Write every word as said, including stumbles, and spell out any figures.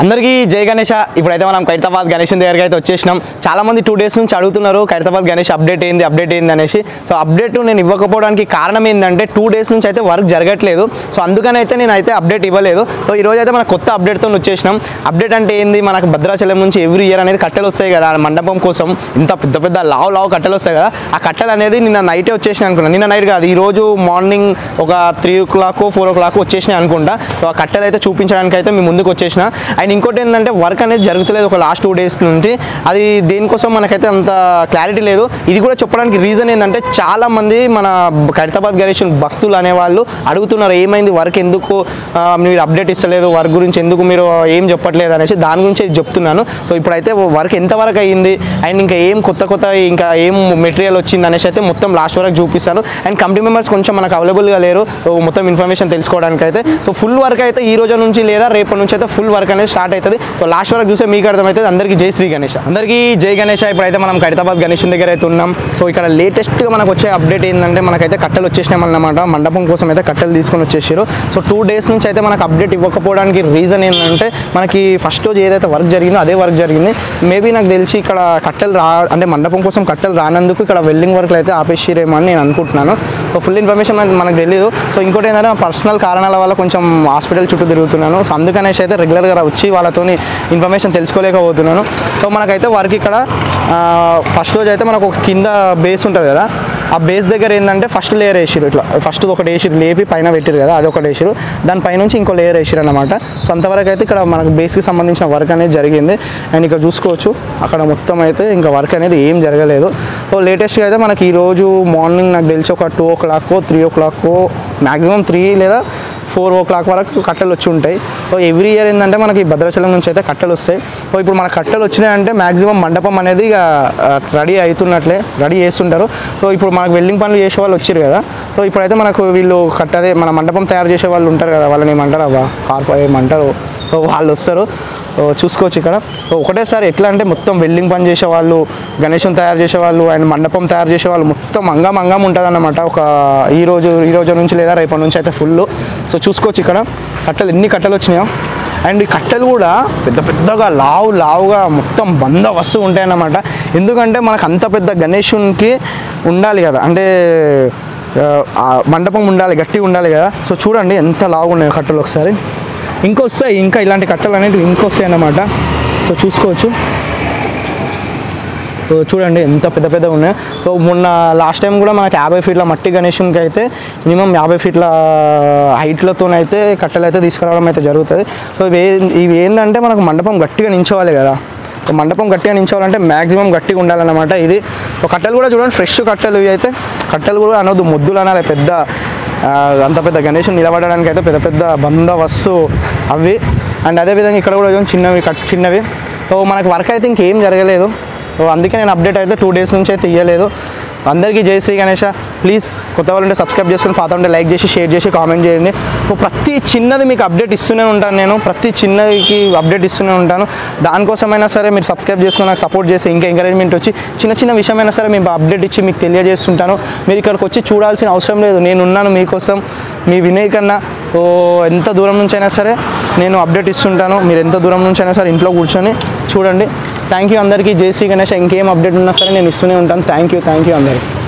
अंदर की जय गणेश इपड़े मैं खैरताबाद गणेश दच्चे चाला मंदी टू डेस नीचे अड़ूर Khairatabad Ganesh update update so update नैन इव्वकपोवडानिकी कारणं टू डेस नीचे वर्क जरगट्लेदु सो अंदुकने नैते अपडेट इव्वलेदु सो ई रोजु मन कोत्त अपडेट तो वच्चेसाम अपडेट अंटे एंदी मनकु भद्राचलम नुंचि एव्री इयर अनेदी कट्टलु वस्तायि कदा मंडपम कोसम इंत पेद्द पेद्द लाव लाव कट्टलु वस्तायि कदा आ कट्टलु अनेदी निन्न नैटे वच्चेसायि अनुकुन्ना निन्न नैट कादु ई रोजु morning okay three o'clock four o'clock वच्चेसायि अनुकुंटा सो आ कट्टलु अयिते चूपिंचडानिकि अयिते मी मुंदुकु वच्चेसिना అండ్ ఇంకోటి ఏందంటే వర్క్ అనేది జరుగుతలేదు ఒక లాస్ట్ టూ డేస్ నుండి అది దేనికోసం మనకైతే అంత క్లారిటీ లేదు ఇది కూడా చెప్పడానికి రీజన్ ఏందంటే చాలా మంది మన ఖైరతాబాద్ గణేశ్ భక్తులు అనే వాళ్ళు అడుగుతున్నారు ఏమైంది వర్క్ ఎందుకు మీరు అప్డేట్ ఇస్తలేదు వర్క్ గురించి ఎందుకు మీరు ఏం చెప్పట్లేదు అనేసి దాని గురించి చెప్తున్నాను సో ఇప్పుడైతే వర్క్ ఎంత వరకు అయ్యింది అండ్ ఇంకా ఏం కొత్త కొత్త ఇంకా ఏం మెటీరియల్ వచ్చింది అనేసి అయితే మొత్తం లాస్ట్ వరకు చూపిస్తాను అండ్ కమిటీ మెంబర్స్ కొంచెం మనకు అవైలబుల్ గా లేరు మొత్తం ఇన్ఫర్మేషన్ తెలుసుకోవడానికి అయితే సో ఫుల్ వర్క్ అయితే ఈ రోజు నుంచి లేదా రేపటి నుంచి అయితే full work start so last वरक चूसे अर्थम अंदर की जय श्री गणेश अंदर की जय गणेश इपड़े मैं खैरताबाद गणेश दुम सो इक लेटेस्ट मन वे अपडेट मन कट्टल वैसे मंडपम कोसमें कट्टल तस्को सो टू डेस नीचे मन अपडेट इव्वकपोवडा की रीजन एंटे मन की फस्ट रोज एदैते वर्क जरिगिंदो अदे वर्क जरिगिंदि मे बी नाकु तेलिसि इक्कड़ कट्टल रा अंटे मंडपम कोसम कट्टल रानंदुकु इक्कड़ वेल्डिंग वर्क लैते आपेसिरेमो अनि नेनु अनुकुंटुन्नानु सो फुल इन्फर्मेशन मनकु तेलियदु सो इंकोटि एंटंटे पर्सनल कारणाल वल्ल कोंचेम हास्पिटल चुट्टू तिरुगुतुन्नानु सो अंदुकनेसि अयिते रेग्युलर गा వచ్చి వాళ్ళతోని ఇన్ఫర్మేషన్ తెలుసుకోలేకపోతున్నాను సో మనకైతే వర్క్ ఇక్కడ ఫస్ట్ రోజు అయితే మనకు కింద బేస్ ఉంటది కదా ఆ బేస్ దగ్గర ఏందంటే ఫస్ట్ లేయర్ వేసిరు ఇట్లా ఫస్ట్ ఒకటి వేసిరు లేపి పైన పెట్టిరు కదా అది ఒకటి వేసిరు దాని పై నుంచి ఇంకో లేయర్ వేసిరు అన్నమాట సో అంతవరకు అయితే ఇక్కడ మనకు బేస్ కి సంబంధించిన వర్క్ అనేది జరిగింది అండ్ ఇక్కడ చూసుకోవచ్చు అక్కడ మొత్తం అయితే ఇంకా వర్క్ అనేది ఏం జరగలేదు సో లేటెస్ట్ గా అయితే మనకి ఈ రోజు మార్నింగ్ నాకు తెలిసి ఒక two o'clock three o'clock maximum three లేదా फोर ओ क्लाक वरक कट्टलु वच्ची उंटाई सो एव्री इयर एंदंटे मनकी भद्राचलम नुंचि अयिते कट्टलु वस्तायि सो इप्पुडु मन कट्टलु वच्चिनायि अंटे मैक्सिमम मंडपम अनेदी इक रेडी अयितुन्नट्ले रेडी चेस्तुंटारु सो इप्पुडु मनकु वेल्डिंग पनुलु चेसे वाळ्ळु वच्चिरु कदा सो इप्पुडैते मनकु वीळ्ळु कट्टदे मन मंडपम तयार चेसे वाळ्ळु उंटारु कदा वाळ्ळनि एमंटारु अब्बा कार्पाय एमंटारु सो वाळ्ळु वस्तारु చూసుకోవచ్చు ఇక్కడ ఒకటేసారి ఎట్లా అంటే మొత్తం వెల్డింగ్ పని చేసే వాళ్ళు గణేశం తయారు చేసే వాళ్ళు అండ్ మండపం తయారు చేసే వాళ్ళు మొత్తం అంగం అంగం ఉంటదన్నమాట ఒక ఈ రోజు ఈ రోజు నుంచి లేదా రేపటి నుంచి అయితే ఫుల్ సో చూసుకోవచ్చు ఇక్కడ కట్టలు ఎన్ని కట్టలు వచ్చాయో అండ్ ఈ కట్టలు కూడా పెద్ద పెద్దగా లావు లావుగా మొత్తం బంద వస్తువు ఉంటాయన్నమాట ఎందుకంటే మనకు అంత పెద్ద గణేశునికి ఉండాలి కదా అంటే మండపం ఉండాలి గట్టిగా ఉండాలి కదా సో చూడండి ఎంత లావున్నాయో కట్టలు ఒకసారి ఇంకొస్తాయి ఇంకా ఇలాంటి కట్టలు అనేటివి ఇంకొస్తాయి అన్నమాట సో చూసుకోవచ్చు సో చూడండి ఎంత పెద్ద పెద్ద ఉన్నాయి సో మొన్న లాస్ట్ టైం కూడా మనకి యాభై ఫీట్ల మట్టి గణేశునికి అయితే మినిమం యాభై ఫీట్ల హైట్లతోనైతే కట్టలు అయితే తీసుకురావడం అయితే జరుగుతుంది సో ఇవి ఏందంటే మనకు మండపం గట్టిగా నించోవాలి కదా సో మండపం గట్టిగా నించోవాలంటే మాక్సిమం గట్టిగా ఉండాలన్నమాట ఇది సో కట్టలు కూడా చూడండి ఫ్రెష్ కట్టలు ఇవి అయితే కట్టలు కూడా అనొద్దు ముద్దులు అనాలి పెద్ద అంత పెద్ద గణేష్ నిలబడడానికి అయితే పెద్ద పెద్ద బందోబస్తు అవి అండ్ అదేవిధంగా ఇక్కడ కూడా చిన్నవి కట్ చిన్నవి సో మనకు వర్క్ అయితే ఇంకేం జరగలేదు సో అందుకే నేను అప్డేట్ అయితే టూ డేస్ నుంచి అయితే ఇవ్వలేదు అందరికీ జై శ్రీ గణేశ ప్లీజ్ కొత్త వాళ్ళు ఉంటే సబ్స్క్రైబ్ చేసుకొని పాత ఉంటే లైక్ చేసి షేర్ చేసి కామెంట్ చేయండి సో ప్రతి చిన్నది మీకు అప్డేట్ ఇస్తూనే ఉంటాను నేను ప్రతి చిన్నదికి అప్డేట్ ఇస్తూనే ఉంటాను దానికోసమైనా సరే మీరు సబ్స్క్రైబ్ చేసుకొని నాకు సపోర్ట్ చేసి ఇంకా ఎంకరేజ్మెంట్ వచ్చి చిన్న చిన్న విషయమైనా సరే మేము అప్డేట్ ఇచ్చి మీకు తెలియజేస్తుంటాను మీరు ఇక్కడికి వచ్చి చూడాల్సిన అవసరం లేదు నేను ఉన్నాను మీకోసం మీ వినయ్ కన్నా సో ఎంత దూరం నుంచి అయినా సరే నేను అప్డేట్ ఇస్తుంటాను మీరు ఎంత దూరం నుంచి అయినా సరే ఇంట్లో కూర్చొని చూడండి థ్యాంక్ యూ అందరికీ జై శ్రీ గణేశ్ ఇంకేం అప్డేట్ ఉన్నా సరే నేను ఇస్తూనే ఉంటాను థ్యాంక్ యూ థ్యాంక్ యూ అందరికీ